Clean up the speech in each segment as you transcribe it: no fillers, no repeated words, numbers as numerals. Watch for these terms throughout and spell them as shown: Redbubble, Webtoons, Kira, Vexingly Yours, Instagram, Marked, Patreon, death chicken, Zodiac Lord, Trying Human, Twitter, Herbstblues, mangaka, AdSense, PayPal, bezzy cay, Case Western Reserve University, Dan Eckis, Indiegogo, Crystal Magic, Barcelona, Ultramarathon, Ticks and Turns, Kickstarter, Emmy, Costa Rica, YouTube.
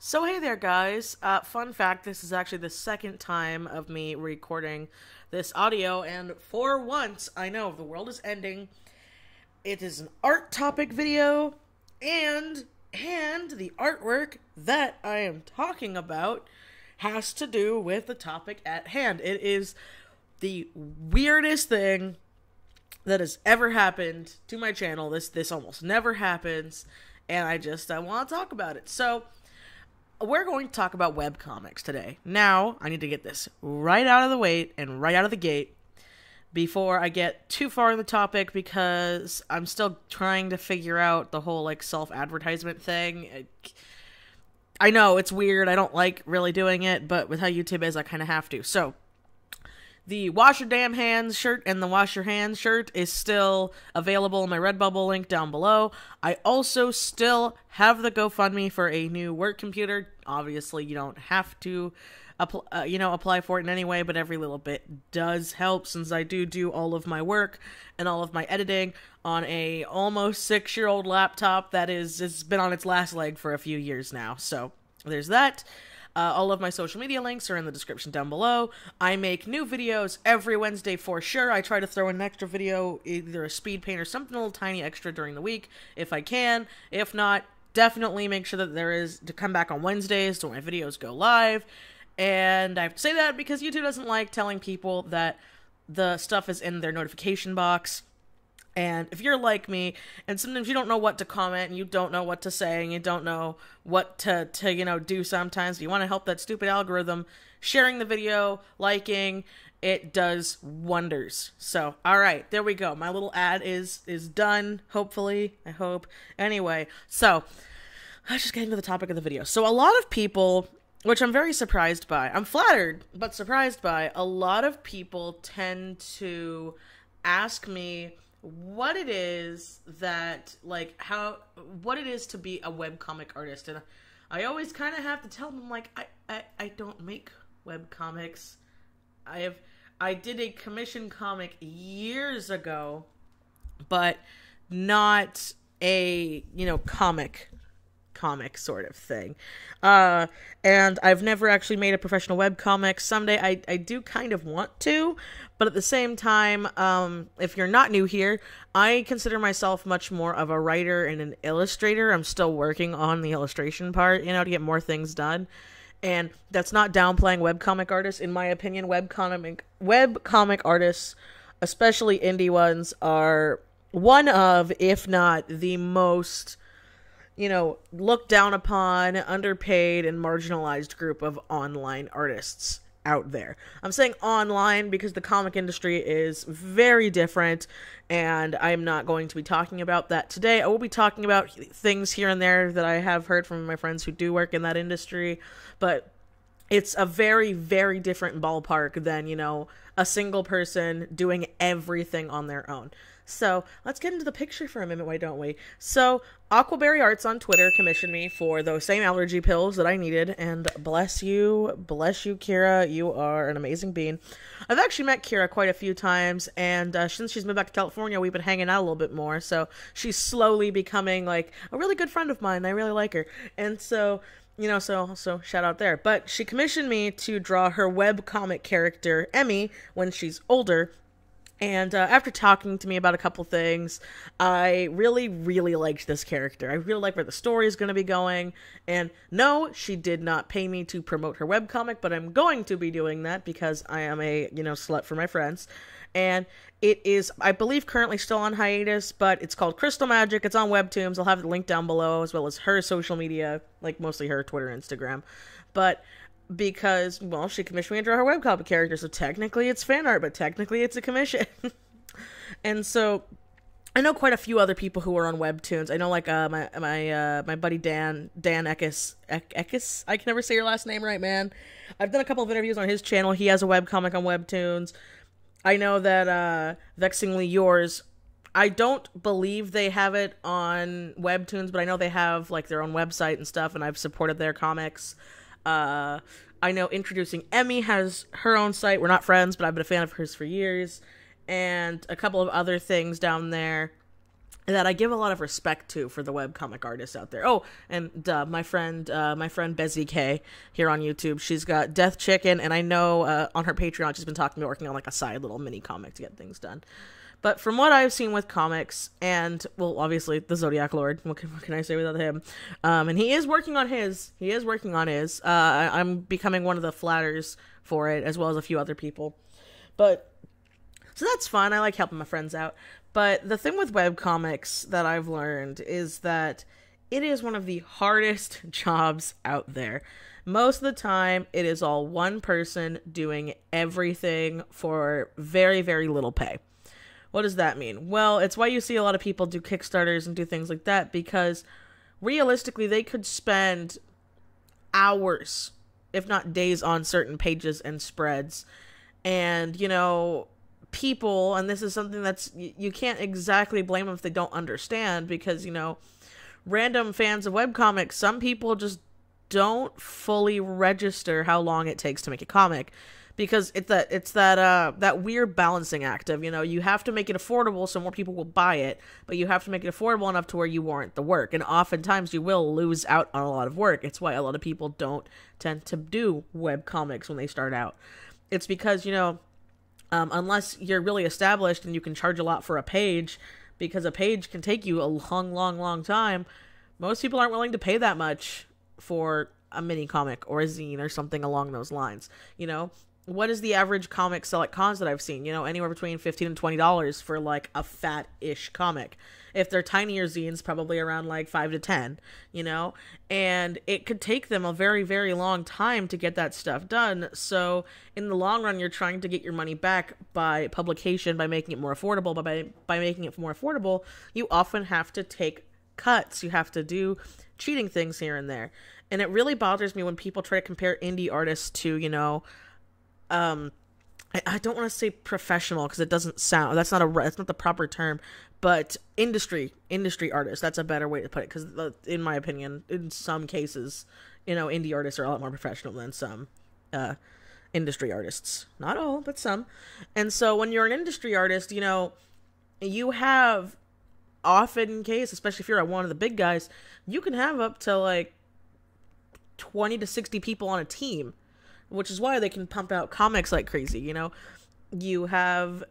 So hey there guys, fun fact, this is actually the second time of me recording this audio, and for once, I know, the world is ending. It is an art topic video, and the artwork that I am talking about has to do with the topic at hand. It is the weirdest thing that has ever happened to my channel. This almost never happens, and I want to talk about it. So we're going to talk about webcomics today. Now, I need to get this right out of the way and right out of the gate before I get too far in the topic, because I'm still trying to figure out the whole, like, self-advertisement thing. I know, it's weird. I don't like really doing it, but with how YouTube is, I kind of have to. So, the Wash Your Damn Hands shirt and the Wash Your Hands shirt is still available in my Redbubble link down below. I also still have the GoFundMe for a new work computer. Obviously, you don't have to apply for it in any way, but every little bit does help, since I do all of my work and all of my editing on a almost 6-year-old laptop that is, it's been on its last leg for a few years now. So there's that. All of my social media links are in the description down below. I make new videos every Wednesday for sure. I try to throw an extra video, either a speed paint or something a little tiny extra during the week if I can. If not, definitely make sure that there is to come back on Wednesdays so my videos go live. And I have to say that because YouTube doesn't like telling people that the stuff is in their notification box. And if you're like me, and sometimes you don't know what to comment, and you don't know what to say, and you don't know what to you know, do sometimes, if you want to help that stupid algorithm, sharing the video, liking, it does wonders. So, alright, there we go. My little ad is done, hopefully, I hope. Anyway, so, let's just get into the topic of the video. So a lot of people, which I'm very surprised by, I'm flattered, but surprised by, a lot of people tend to ask me what it is that, like, what it is to be a webcomic artist. And I always kind of have to tell them, like, I don't make webcomics. I did a commission comic years ago, but not a, you know, comic sort of thing. And I've never actually made a professional webcomic. Someday I do kind of want to, but at the same time, if you're not new here, I consider myself much more of a writer and an illustrator. I'm still working on the illustration part, you know, to get more things done. And that's not downplaying webcomic artists. In my opinion, webcomic artists, especially indie ones, are one of, if not the most, you know, looked down upon, underpaid, and marginalized group of online artists out there. I'm saying online because the comic industry is very different, and I'm not going to be talking about that today. I will be talking about things here and there that I have heard from my friends who do work in that industry, but it's a very, very different ballpark than, you know, a single person doing everything on their own. So let's get into the picture for a minute, why don't we? So Aquaberry Arts on Twitter commissioned me for those same allergy pills that I needed, and bless you, Kira. You are an amazing bean. I've actually met Kira quite a few times, and since she's moved back to California, we've been hanging out a little bit more, so she's slowly becoming, like, a really good friend of mine. I really like her, and so, you know, so shout out there. But she commissioned me to draw her webcomic character, Emmy, when she's older. And after talking to me about a couple things, I really, really liked this character. I really like where the story is going to be going. And no, she did not pay me to promote her webcomic, but I'm going to be doing that because I am a, you know, slut for my friends. And it is, I believe, currently still on hiatus, but it's called Crystal Magic. It's on Webtoons. I'll have the link down below, as well as her social media, like mostly her Twitter, Instagram. But because, well, she commissioned me to draw her webcomic character, so technically it's fan art, but technically it's a commission. And so, I know quite a few other people who are on Webtoons. I know, like, my buddy Dan Eckis. Eckis? I can never say your last name right, man. I've done a couple of interviews on his channel. He has a webcomic on Webtoons. I know that Vexingly Yours, I don't believe they have it on Webtoons, but I know they have, like, their own website and stuff, and I've supported their comics. I know Introducing Emmy has her own site. We're not friends, but I've been a fan of hers for years. And a couple of other things down there. that I give a lot of respect to for the webcomic artists out there. Oh, and my friend Bezzy Cay here on YouTube, she's got Death Chicken, and I know on her Patreon she's been talking about working on like a side little mini comic to get things done. But from what I've seen with comics, and, well, obviously, the Zodiac Lord, what can I say without him? And he is working on his, I'm becoming one of the flatters for it, as well as a few other people, but, so that's fun, I like helping my friends out, but the thing with webcomics that I've learned is that it is one of the hardest jobs out there. Most of the time, it is all one person doing everything for very, very little pay. What does that mean? Well, it's why you see a lot of people do Kickstarters and do things like that, because realistically, they could spend hours, if not days, on certain pages and spreads. And, you know, people, and this is something that's, you can't exactly blame them if they don't understand, because, you know, random fans of webcomics, some people just don't fully register how long it takes to make a comic. Because it's that weird balancing act of, you know, you have to make it affordable so more people will buy it, but you have to make it affordable enough to where you warrant the work. And oftentimes you will lose out on a lot of work. It's why a lot of people don't tend to do webcomics when they start out. It's because, you know, unless you're really established and you can charge a lot for a page, because a page can take you a long, long, long time, most people aren't willing to pay that much for a mini comic or a zine or something along those lines, you know? What is the average comic sell at cons that I've seen? You know, anywhere between $15 and $20 for, like, a fat-ish comic. If they're tinier zines, probably around, like, 5 to 10, you know? And it could take them a very, very long time to get that stuff done. So, in the long run, you're trying to get your money back by publication, by making it more affordable. But by making it more affordable, you often have to take cuts. You have to do cheating things here and there. And it really bothers me when people try to compare indie artists to, you know... I don't want to say professional because it doesn't sound, that's not the proper term, but industry artists, that's a better way to put it. Because in my opinion, in some cases, you know, indie artists are a lot more professional than some, industry artists, not all, but some. And so when you're an industry artist, you know, you have often case, especially if you're at one of the big guys, you can have up to like 20 to 60 people on a team. Which is why they can pump out comics like crazy, you know? You have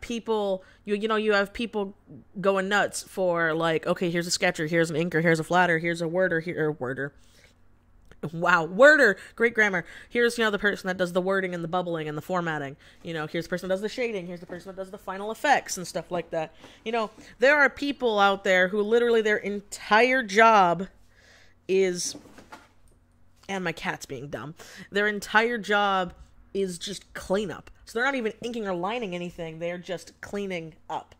people, you have people going nuts for, like, okay, here's a sketcher, here's an inker, here's a flatter, here's a worder, worder, great grammar. Here's, you know, the person that does the wording and the bubbling and the formatting. You know, here's the person that does the shading, here's the person that does the final effects and stuff like that. You know, there are people out there who literally their entire job is... And my cat's being dumb. Their entire job is just cleanup. So they're not even inking or lining anything. They're just cleaning up.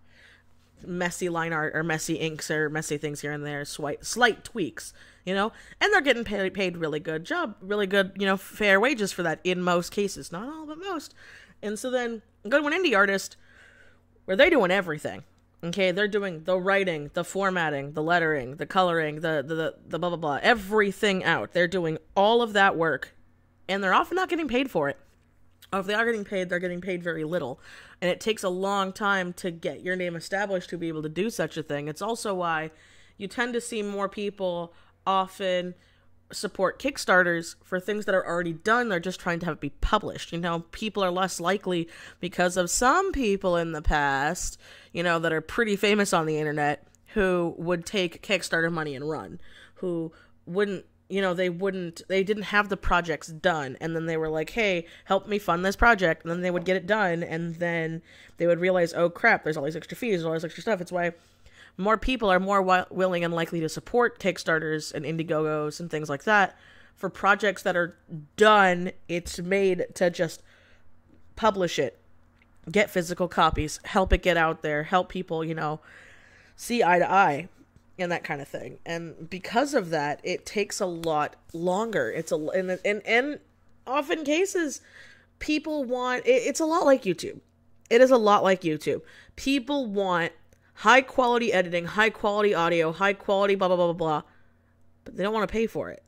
Messy line art or messy inks or messy things here and there. Slight tweaks, you know? And they're getting paid really good, you know, fair wages for that in most cases. Not all, but most. And so then, go to an indie artist where they're doing everything. Okay, they're doing the writing, the formatting, the lettering, the coloring, the blah, blah, blah, everything out. They're doing all of that work, and they're often not getting paid for it. Or if they are getting paid, they're getting paid very little. And it takes a long time to get your name established to be able to do such a thing. It's also why you tend to see more people often support Kickstarters for things that are already done. They're just trying to have it be published. You know, people are less likely, because of some people in the past, you know, that are pretty famous on the internet, who would take Kickstarter money and run, who wouldn't, you know, they didn't have the projects done, and then they were like, hey, help me fund this project, and then they would get it done, and then they would realize, oh crap, there's all these extra fees, all this extra stuff. It's why more people are more willing and likely to support Kickstarters and Indiegogos and things like that for projects that are done. It's made to just publish it, get physical copies, help it get out there, help people, you know, see eye to eye and that kind of thing. And because of that, it takes a lot longer. It's a, and often cases people want, it's a lot like YouTube. It is a lot like YouTube. People want high quality editing, high quality audio, high quality blah, blah, blah, blah, blah. But they don't want to pay for it.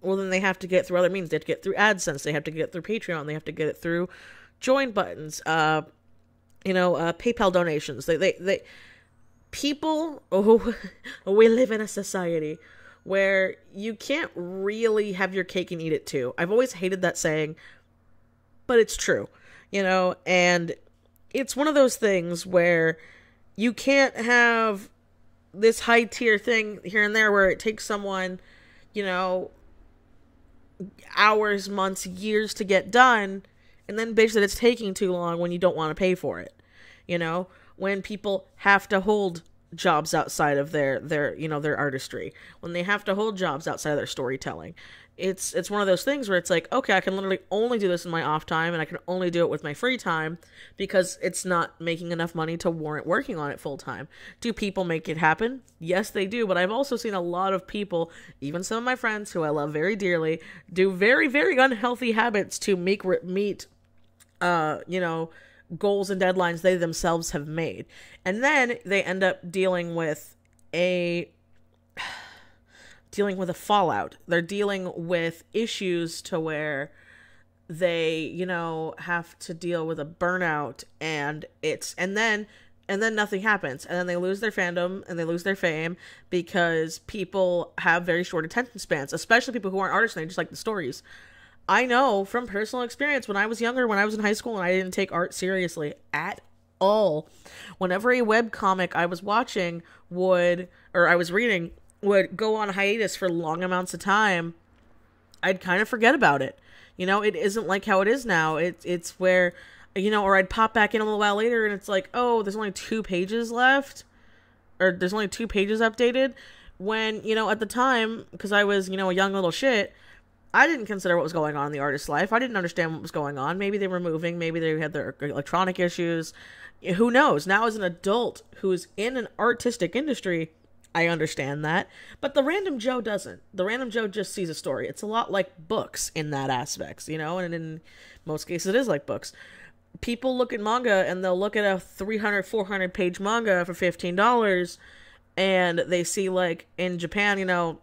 Well, then they have to get through other means. They have to get through AdSense. They have to get through Patreon. They have to get it through join buttons, PayPal donations. They people, we live in a society where you can't really have your cake and eat it too. I've always hated that saying, but it's true, you know, and it's one of those things where you can't have this high tier thing here and there where it takes someone, you know, hours, months, years to get done, and then bitch that it's taking too long when you don't want to pay for it, you know, when people have to hold jobs outside of their you know, their artistry, when they have to hold jobs outside of their storytelling. It's one of those things where it's like, okay, I can literally only do this in my off time, and I can only do it with my free time because it's not making enough money to warrant working on it full time. Do people make it happen? Yes, they do. But I've also seen a lot of people, even some of my friends who I love very dearly, do very, very unhealthy habits to meet, you know, goals and deadlines they themselves have made. And then they end up dealing with a fallout. They're dealing with issues to where they, you know, have to deal with a burnout, and then nothing happens. And then they lose their fandom and they lose their fame because people have very short attention spans, especially people who aren't artists and they just like the stories. I know from personal experience when I was younger, when I was in high school and I didn't take art seriously at all, whenever a webcomic I was watching or I was reading would go on hiatus for long amounts of time, I'd kind of forget about it. You know, it isn't like how it is now. It's where, you know, or I'd pop back in a little while later and it's like, oh, there's only 2 pages left, or there's only 2 pages updated. When, you know, at the time, because I was, you know, a young little shit, I didn't consider what was going on in the artist's life. I didn't understand what was going on. Maybe they were moving. Maybe they had their electronic issues. Who knows? Now as an adult who is in an artistic industry, I understand that, but the random Joe doesn't. The random Joe just sees a story. It's a lot like books in that aspect, you know, and in most cases it is like books. People look at manga and they'll look at a 300, 400 page manga for $15 and they see, like in Japan, you know,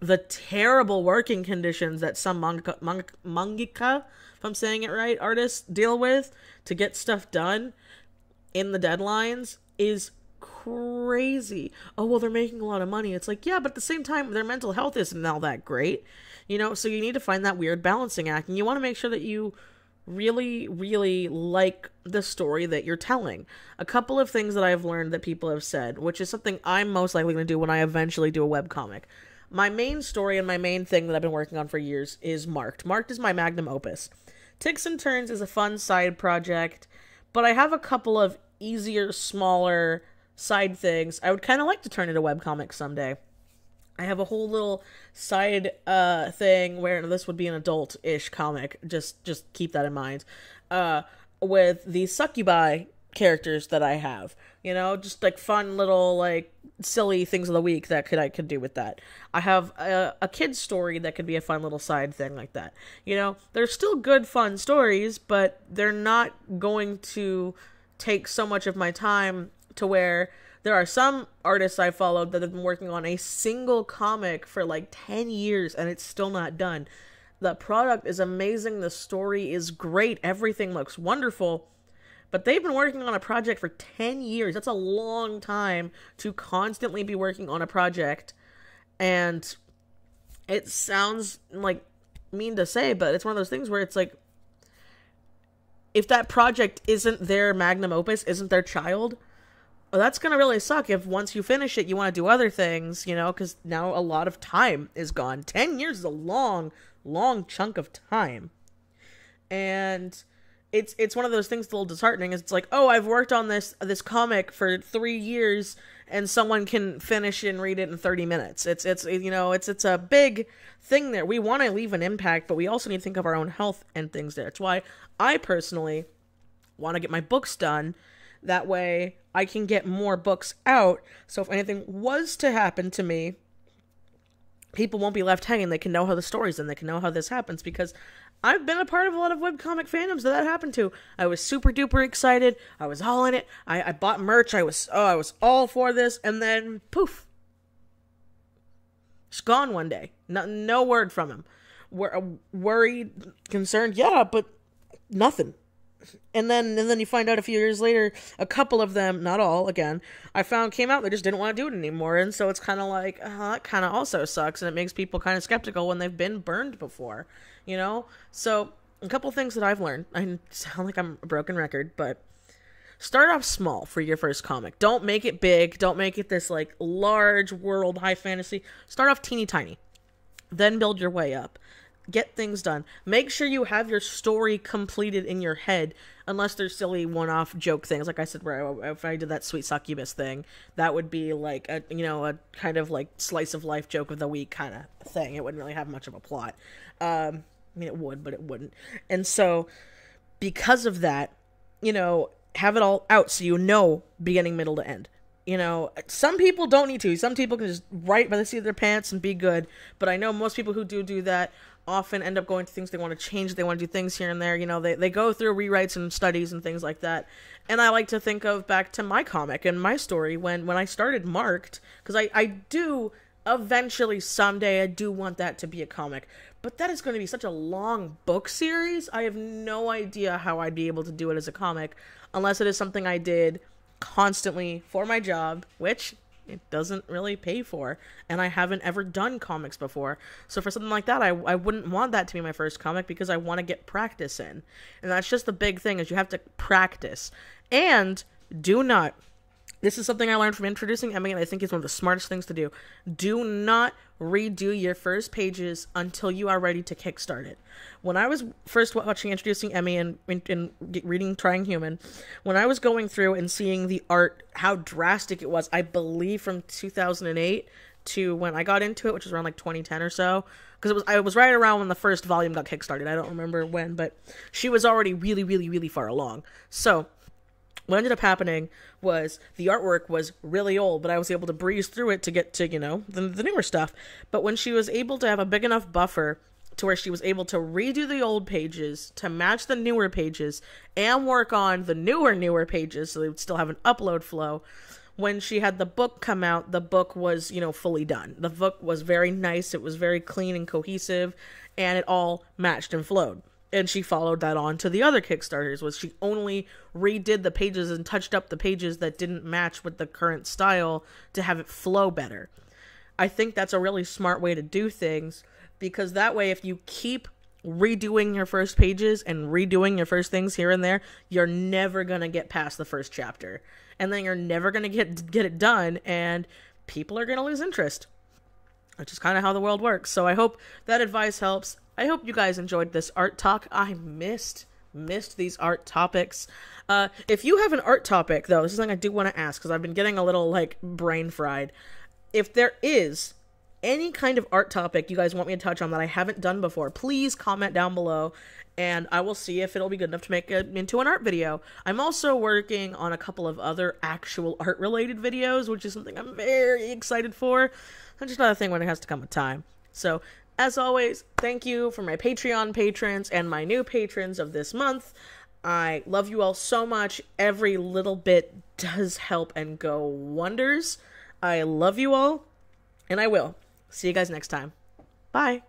the terrible working conditions that some mangaka, if I'm saying it right, artists deal with to get stuff done in the deadlines is crazy. Oh, well, they're making a lot of money. It's like, yeah, but at the same time, their mental health isn't all that great, you know, so you need to find that weird balancing act, and you want to make sure that you really, really like the story that you're telling. A couple of things that I've learned that people have said, which is something I'm most likely going to do when I eventually do a webcomic. My main story and my main thing that I've been working on for years is Marked. Marked is my magnum opus. Ticks and Turns is a fun side project, but I have a couple of easier, smaller side things. I would kind of like to turn into webcomics someday. I have a whole little side thing where this would be an adult-ish comic. Just keep that in mind. With the succubi characters that I have, you know, just like fun little like silly things of the week that I could do with that. I have a kid's story that could be a fun little side thing like that. You know, they're still good fun stories, but they're not going to take so much of my time to where there are some artists I followed that have been working on a single comic for like 10 years and it's still not done. The product is amazing. The story is great. Everything looks wonderful. But they've been working on a project for 10 years. That's a long time to constantly be working on a project. And it sounds like mean to say, but it's one of those things where it's like, if that project isn't their magnum opus, isn't their child, well, that's going to really suck if once you finish it, you want to do other things, you know, because now a lot of time is gone. 10 years is a long, long chunk of time. And it's one of those things that's a little disheartening. Is it's like, oh, I've worked on this comic for 3 years and someone can finish and read it in 30 minutes. It's you know, it's a big thing there. We want to leave an impact, but we also need to think of our own health and things there. It's why I personally want to get my books done. That way I can get more books out. So if anything was to happen to me, people won't be left hanging. They can know how the stories and they can know how this happens, because I've been a part of a lot of webcomic fandoms that happened to. I was super duper excited. I was all in it. I bought merch. I was all for this. And then poof, it's gone one day. No word from him. We're worried, concerned. Yeah, but nothing. And then you find out a few years later, a couple of them, not all, again, came out, they just didn't want to do it anymore. And so it's kind of like, that kind of also sucks. And it makes people kind of skeptical when they've been burned before, you know? So a couple things that I've learned, I sound like I'm a broken record, but start off small for your first comic. Don't make it big. Don't make it this like large world, high fantasy. Start off teeny tiny, then build your way up. Get things done. Make sure you have your story completed in your head, unless there's silly one-off joke things. Like I said, where if I did that sweet succubus thing, that would be like a, you know, a kind of like slice of life joke of the week kind of thing. It wouldn't really have much of a plot. I mean, it would, but it wouldn't. And so because of that, you know, have it all out. So, you know, beginning, middle to end. You know, some people don't need to. Some people can just write by the seat of their pants and be good. But I know most people who do that often end up going to things they want to change. They want to do things here and there. You know, they go through rewrites and studies and things like that. And I like to think of back to my comic and my story when I started Marked, because I do eventually someday, I do want that to be a comic. But that is going to be such a long book series. I have no idea how I'd be able to do it as a comic unless it is something I did constantly for my job, which it doesn't really pay for, and I haven't ever done comics before. So for something like that, I wouldn't want that to be my first comic, because I want to get practice in. And that's just the big thing, is you have to practice. And do not, this is something I learned from introducing Emmy, and I think it's one of the smartest things to do. Do not redo your first pages until you are ready to kickstart it. When I was first watching Introducing Emmy and reading Trying Human, when I was going through and seeing the art, how drastic it was, I believe from 2008 to when I got into it, which was around like 2010 or so, because I was right around when the first volume got kickstarted. I don't remember when, but she was already really, really, really far along. So what ended up happening was the artwork was really old, but I was able to breeze through it to get to, you know, the newer stuff. But when she was able to have a big enough buffer to where she was able to redo the old pages to match the newer pages and work on the newer pages so they would still have an upload flow, when she had the book come out, the book was, you know, fully done. The book was very nice. It was very clean and cohesive, and it all matched and flowed. And she followed that on to the other Kickstarters, was she only redid the pages and touched up the pages that didn't match with the current style to have it flow better. I think that's a really smart way to do things, because that way if you keep redoing your first pages and redoing your first things here and there, you're never going to get past the first chapter. And then you're never going to get it done, and people are going to lose interest, which is kind of how the world works. So I hope that advice helps. I hope you guys enjoyed this art talk. I missed these art topics. If you have an art topic, though, this is something I do want to ask, because I've been getting a little, like, brain fried. If there is any kind of art topic you guys want me to touch on that I haven't done before, please comment down below, and I will see if it'll be good enough to make it into an art video. I'm also working on a couple of other actual art-related videos, which is something I'm very excited for. That's just another thing when it has to come with time. So as always, thank you for my Patreon patrons and my new patrons of this month. I love you all so much. Every little bit does help and go wonders. I love you all, and I will see you guys next time. Bye.